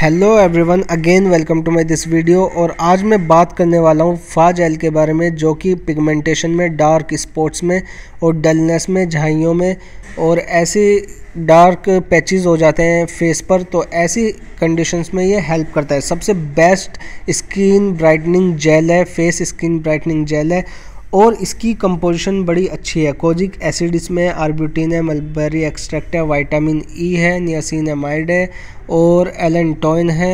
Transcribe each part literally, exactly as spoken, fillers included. Hello everyone, again welcome to my this video. और आज मैं बात करने वाला हूँ फा जेल के बारे में, जो कि पिगमेंटेशन में, डार्क स्पॉट्स में और डलनेस में, झाइयों में और ऐसे डार्क पैचेस हो जाते हैं फेस पर, तो ऐसी कंडीशंस में ये हेल्प करता है। सबसे बेस्ट स्किन ब्राइटनिंग जेल है, फेस स्किन ब्राइटनिंग जेल है और इसकी कंपोजिशन बड़ी अच्छी है। कोजिक एसिड इसमें, आर्बुटिन है, मलबेरी एक्सट्रैक्ट है, विटामिन ई है, नियासिनामाइड है और एलनटॉइन है,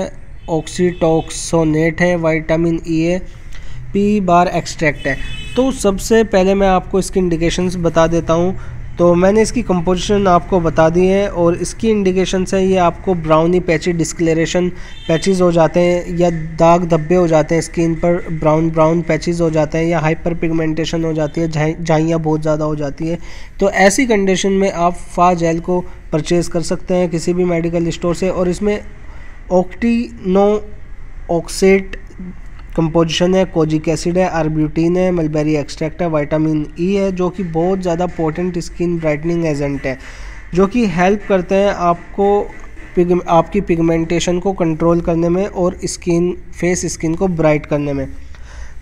ऑक्सीटोक्सोनेट है, विटामिन ई है, पी बार एक्सट्रैक्ट है। तो सबसे पहले मैं आपको इसकी इंडिकेशंस बता देता हूँ। तो मैंने इसकी कंपोजिशन आपको बता दी है और इसकी इंडिकेशन से ये आपको ब्राउनी पैची डिस्क्लेरेशन पैचेस हो जाते हैं या दाग धब्बे हो जाते हैं स्किन पर, ब्राउन ब्राउन पैचेस हो जाते हैं या हाइपर पिगमेंटेशन हो जाती है, झाइयाँ बहुत ज़्यादा हो जाती है। तो ऐसी कंडीशन में आप फा जेल को परचेज़ कर सकते हैं किसी भी मेडिकल स्टोर से। और इसमें ऑक्टिनो ऑक्सेट कंपोजिशन है, कोजिक एसिड है, आर्ब्यूटीन है, मलबेरी एक्सट्रैक्ट है, विटामिन ई है, जो कि बहुत ज़्यादा पोटेंट स्किन ब्राइटनिंग एजेंट है, जो कि हेल्प करते हैं आपको पिग आपकी पिगमेंटेशन को कंट्रोल करने में और स्किन फेस स्किन को ब्राइट करने में।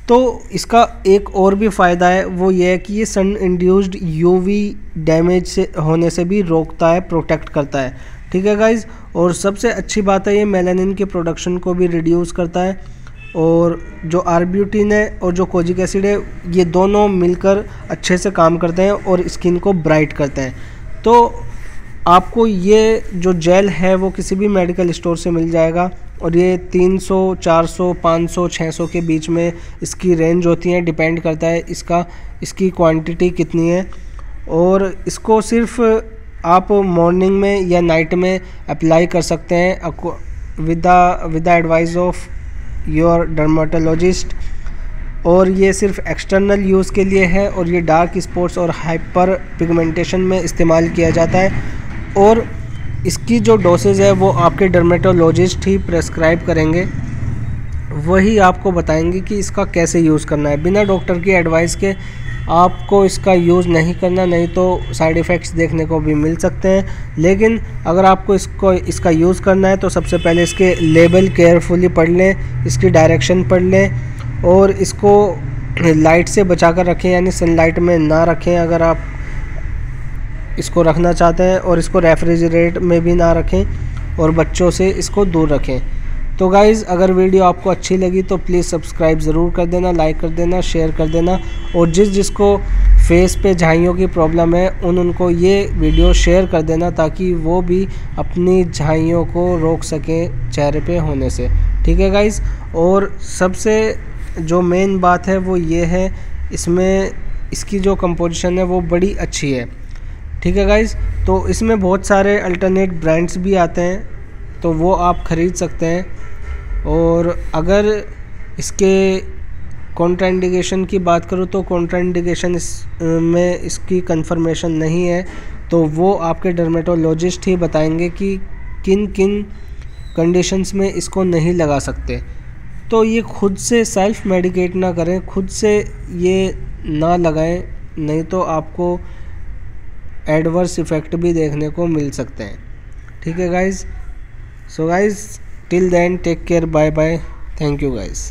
तो इसका एक और भी फ़ायदा है, वो ये है कि ये सन इंड्यूस्ड यूवी डैमेज से होने से भी रोकता है, प्रोटेक्ट करता है। ठीक है गाइज़, और सबसे अच्छी बात है ये मेलानिन के प्रोडक्शन को भी रिड्यूस करता है। और जो आर्ब्यूटिन है और जो कोजिक एसिड है, ये दोनों मिलकर अच्छे से काम करते हैं और स्किन को ब्राइट करते हैं। तो आपको ये जो जेल है वो किसी भी मेडिकल स्टोर से मिल जाएगा और ये तीन सौ, चार सौ, पाँच सौ, छह सौ के बीच में इसकी रेंज होती है, डिपेंड करता है इसका इसकी क्वांटिटी कितनी है। और इसको सिर्फ आप मॉर्निंग में या नाइट में अप्लाई कर सकते हैं with with the advice of your dermatologist. और ये सिर्फ एक्सटर्नल यूज़ के लिए है और ये डार्क स्पॉट्स और हाइपर पिगमेंटेशन में इस्तेमाल किया जाता है। और इसकी जो डोसेज है वो आपके डर्मेटोलॉजिस्ट ही प्रेस्क्राइब करेंगे, वही आपको बताएंगे कि इसका कैसे यूज़ करना है। बिना डॉक्टर की एडवाइस के आपको इसका यूज़ नहीं करना, नहीं तो साइड इफ़ेक्ट्स देखने को भी मिल सकते हैं। लेकिन अगर आपको इसको इसका यूज़ करना है तो सबसे पहले इसके लेबल केयरफुली पढ़ लें, इसकी डायरेक्शन पढ़ लें और इसको लाइट से बचा कर रखें, यानी सनलाइट में ना रखें अगर आप इसको रखना चाहते हैं, और इसको रेफ्रिजरेट में भी ना रखें और बच्चों से इसको दूर रखें। तो गाइज़, अगर वीडियो आपको अच्छी लगी तो प्लीज़ सब्सक्राइब ज़रूर कर देना, लाइक कर देना, शेयर कर देना। और जिस जिसको फेस पे झाइयों की प्रॉब्लम है उन उनको ये वीडियो शेयर कर देना, ताकि वो भी अपनी झाइयों को रोक सकें चेहरे पे होने से। ठीक है गाइज़, और सबसे जो मेन बात है वो ये है, इसमें इसकी जो कंपोजिशन है वो बड़ी अच्छी है। ठीक है गाइज़, तो इसमें बहुत सारे अल्टरनेट ब्रांड्स भी आते हैं, तो वो आप ख़रीद सकते हैं। और अगर इसके कॉन्ट्राइंडिकेशन की बात करूँ तो कॉन्ट्राइंडिकेशन इस में इसकी कंफर्मेशन नहीं है, तो वो आपके डर्मेटोलॉजिस्ट ही बताएंगे कि किन किन कंडीशंस में इसको नहीं लगा सकते। तो ये खुद से सेल्फ मेडिकेट ना करें, खुद से ये ना लगाएं, नहीं तो आपको एडवर्स इफ़ेक्ट भी देखने को मिल सकते हैं। ठीक है guys, so guys, till then take care, bye bye, thank you guys।